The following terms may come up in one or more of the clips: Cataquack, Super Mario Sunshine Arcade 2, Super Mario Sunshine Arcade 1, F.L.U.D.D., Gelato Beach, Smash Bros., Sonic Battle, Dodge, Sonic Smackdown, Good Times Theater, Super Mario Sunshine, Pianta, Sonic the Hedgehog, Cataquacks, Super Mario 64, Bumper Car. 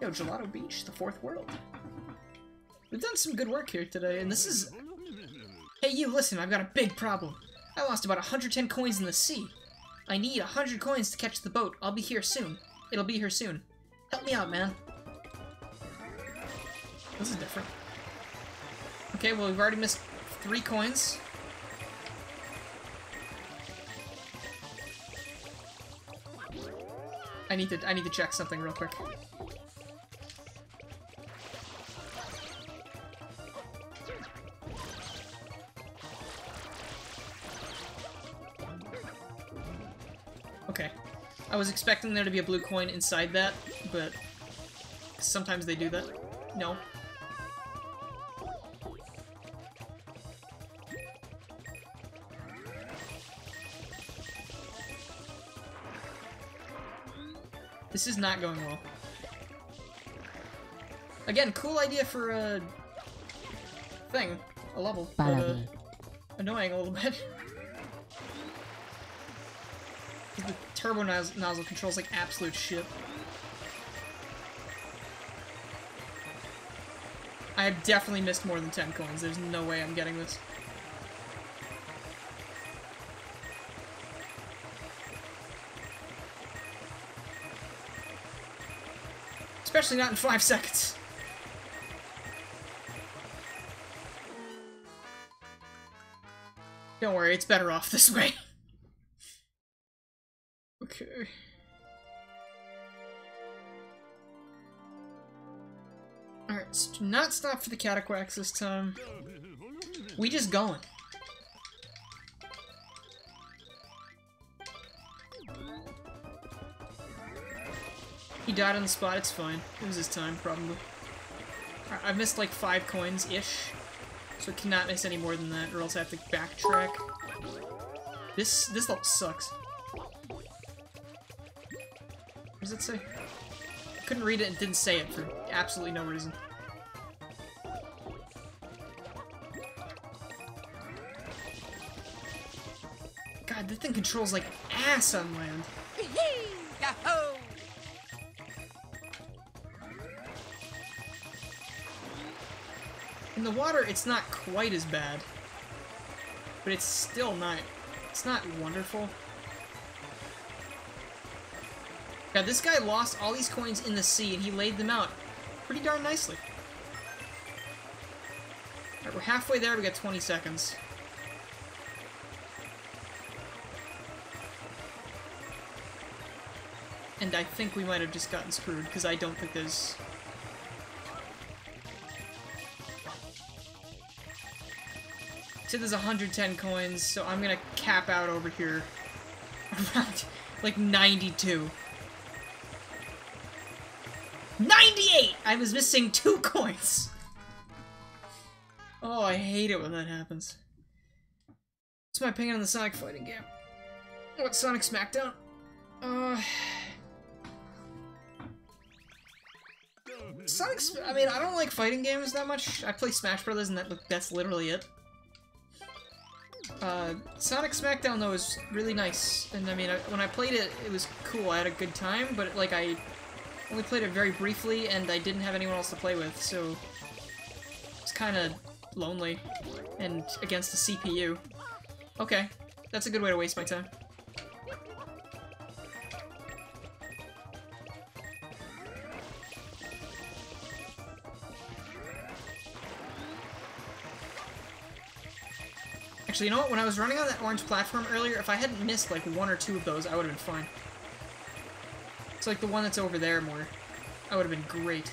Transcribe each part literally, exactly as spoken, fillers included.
Yo, Gelato Beach, the fourth world. We've done some good work here today, and this is... Hey you, listen, I've got a big problem. I lost about one hundred ten coins in the sea. I need one hundred coins to catch the boat. I'll be here soon. It'll be here soon. Help me out, man. This is different. Okay, well, we've already missed three coins. I need to- I need to check something real quick. Okay. I was expecting there to be a blue coin inside that, but sometimes they do that. No. This is not going well. Again, cool idea for a thing, a level, but uh, annoying a little bit. The turbo noz nozzle controls like absolute shit. I have definitely missed more than ten coins. There's no way I'm getting this. Especially not in five seconds. Don't worry, it's better off this way. Okay. Alright, so do not stop for the Cataquacks this time. We just going. He died on the spot, it's fine. It was his time, probably. I I've missed like five coins-ish, so I cannot miss any more than that, or else I have to backtrack. This- this level sucks. What does it say? Couldn't read it and didn't say it for absolutely no reason. God, that thing controls like ass on land. In the water, it's not quite as bad, but it's still not, it's not wonderful. Now, this guy lost all these coins in the sea, and he laid them out pretty darn nicely. All right, we're halfway there, we got twenty seconds. And I think we might have just gotten screwed, because I don't think there's... There's one hundred ten coins, so I'm gonna cap out over here around like ninety-two. ninety-eight! I was missing two coins! Oh, I hate it when that happens. What's my opinion on the Sonic fighting game? What, Sonic Smackdown? Uh... Sonic Sm- I mean, I don't like fighting games that much. I play Smash Bros. And that, that's literally it. Uh, Sonic Smackdown, though, is really nice, and I mean, I, when I played it, it was cool, I had a good time, but, like, I only played it very briefly, and I didn't have anyone else to play with, so it's kind of lonely, and against the C P U. Okay, that's a good way to waste my time. Actually, you know what? When I was running on that orange platform earlier, if I hadn't missed like one or two of those, I would have been fine. It's like the one that's over there more. I would have been great.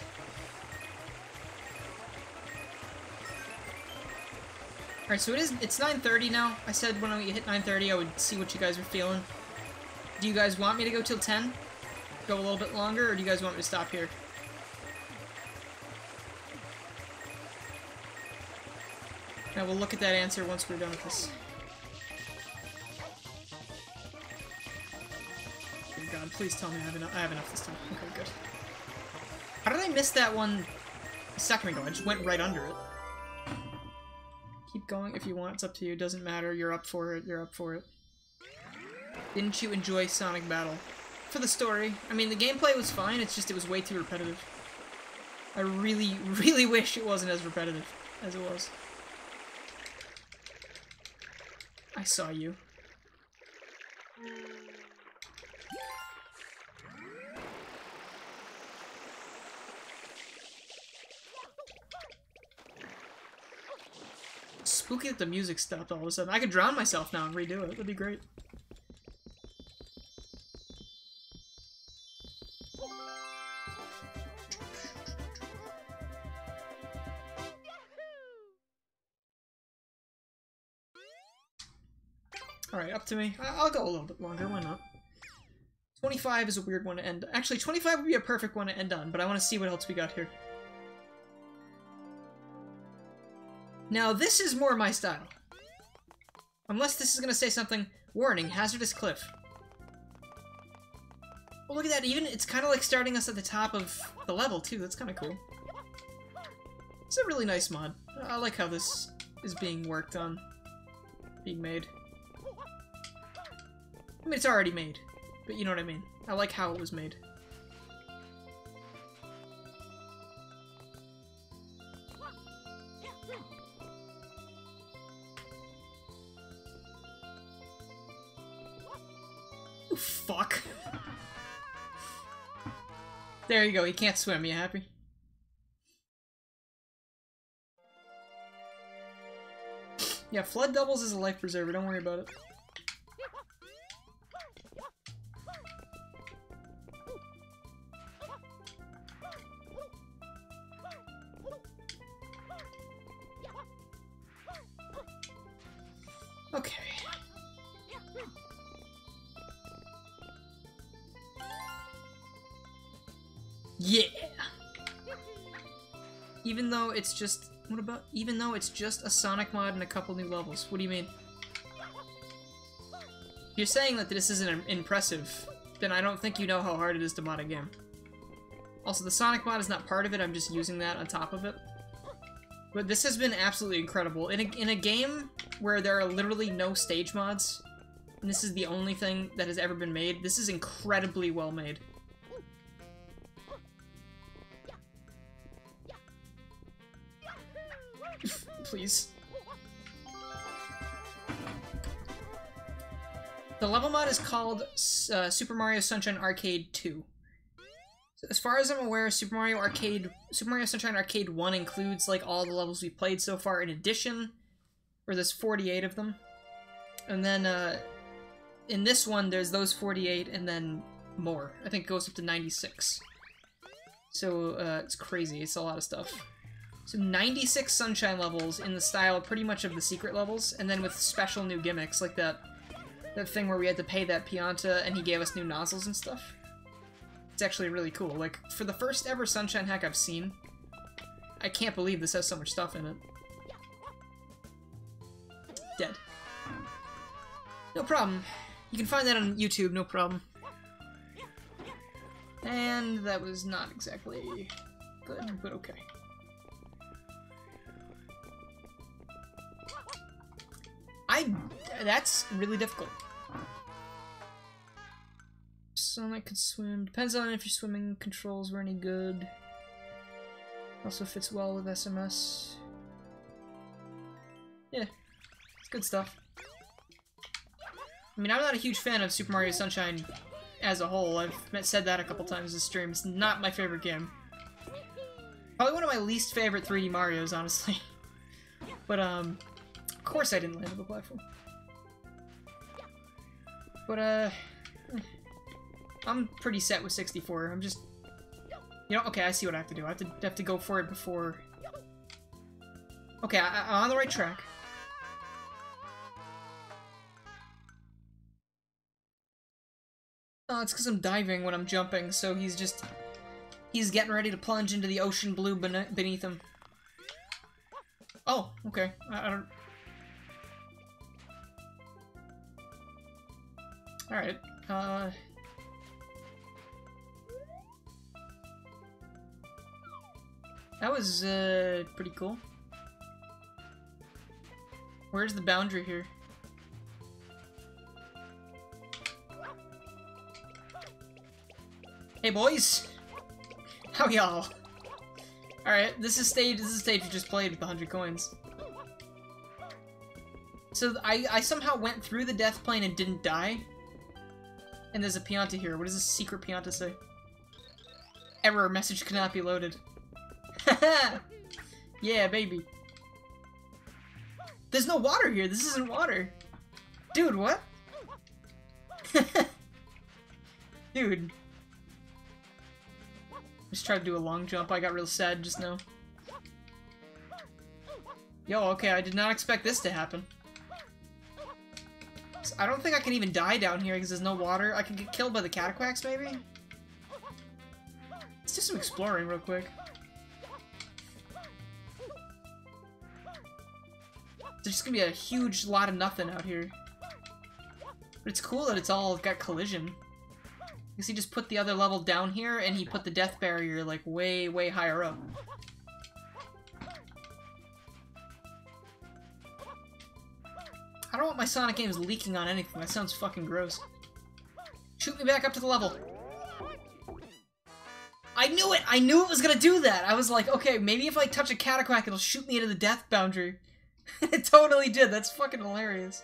Alright, so it is, it's nine thirty now. I said when I hit nine thirty, I would see what you guys were feeling. Do you guys want me to go till ten? Go a little bit longer, or do you guys want me to stop here? Now we'll look at that answer once we're done with this. Dear God, please tell me I have enough, I have enough this time. Okay, good. How did I miss that one a second ago? I just went right under it. Keep going if you want, it's up to you, doesn't matter, you're up for it, you're up for it. Didn't you enjoy Sonic Battle? For the story. I mean, the gameplay was fine, it's just it was way too repetitive. I really, really wish it wasn't as repetitive as it was. I saw you. Spooky that the music stopped all of a sudden. I could drown myself now and redo it. That'd be great. Alright, up to me. I'll go a little bit longer, why not? twenty-five is a weird one to end. Actually, twenty-five would be a perfect one to end on, but I want to see what else we got here. Now, this is more my style. Unless this is going to say something. Warning, hazardous cliff. Well, look at that. Even it's kind of like starting us at the top of the level, too. That's kind of cool. It's a really nice mod. I like how this is being worked on. Being made. I mean, it's already made. But you know what I mean. I like how it was made. Fuck. There you go, he can't swim, you happy? Yeah, Flood doubles as a life preserver, don't worry about it. Okay. Yeah. Even though it's just what about even though it's just a Sonic mod and a couple new levels. What do you mean? If you're saying that this isn't impressive, then I don't think you know how hard it is to mod a game. Also, the Sonic mod is not part of it. I'm just using that on top of it. But this has been absolutely incredible. In a in a game where there are literally no stage mods, and this is the only thing that has ever been made, this is incredibly well made. Please. The level mod is called uh, Super Mario Sunshine Arcade two. So as far as I'm aware, Super Mario Arcade, Super Mario Sunshine Arcade one includes like all the levels we played so far. In addition, or there's forty-eight of them, and then uh, in this one there's those forty-eight and then more. I think it goes up to ninety-six. So uh, it's crazy. It's a lot of stuff. So ninety-six Sunshine levels in the style pretty much of the secret levels, and then with special new gimmicks, like that that thing where we had to pay that Pianta and he gave us new nozzles and stuff. It's actually really cool. Like, for the first ever Sunshine hack I've seen, I can't believe this has so much stuff in it. Dead. No problem. You can find that on YouTube, no problem. And that was not exactly good, but okay. I, that's really difficult. Sonic could swim. Depends on if your swimming controls were any good. Also fits well with S M S. Yeah, it's good stuff. I mean, I'm not a huge fan of Super Mario Sunshine as a whole. I've said that a couple times this stream. It's not my favorite game. Probably one of my least favorite three D Marios, honestly. But, um... of course I didn't land on the platform. But, uh... I'm pretty set with sixty-four. I'm just... You know, okay, I see what I have to do. I have to, have to go for it before... Okay, I, I'm on the right track. Oh, it's because I'm diving when I'm jumping, so he's just... He's getting ready to plunge into the ocean blue beneath him. Oh, okay. I, I don't... Alright, uh... that was, uh, pretty cool. Where's the boundary here? Hey boys! How y'all? Alright, this is stage this is stage you just played with the hundred coins. So I, I somehow went through the death plane and didn't die. And there's a Pianta here. What does this secret Pianta say? Error, message cannot be loaded. Yeah, baby. There's no water here. This isn't water. Dude, what? Dude. Just tried to do a long jump. I got real sad just now. Yo, okay, I did not expect this to happen. I don't think I can even die down here because there's no water. I can get killed by the Cataquacks, maybe? Let's do some exploring real quick. There's just gonna be a huge lot of nothing out here. But it's cool that it's all got collision. Because he just put the other level down here, and he put the death barrier, like, way, way higher up. I don't want my Sonic games leaking on anything. That sounds fucking gross. Shoot me back up to the level. I knew it! I knew it was gonna do that! I was like, okay, maybe if I touch a Cataquack, it'll shoot me into the death boundary. It totally did. That's fucking hilarious.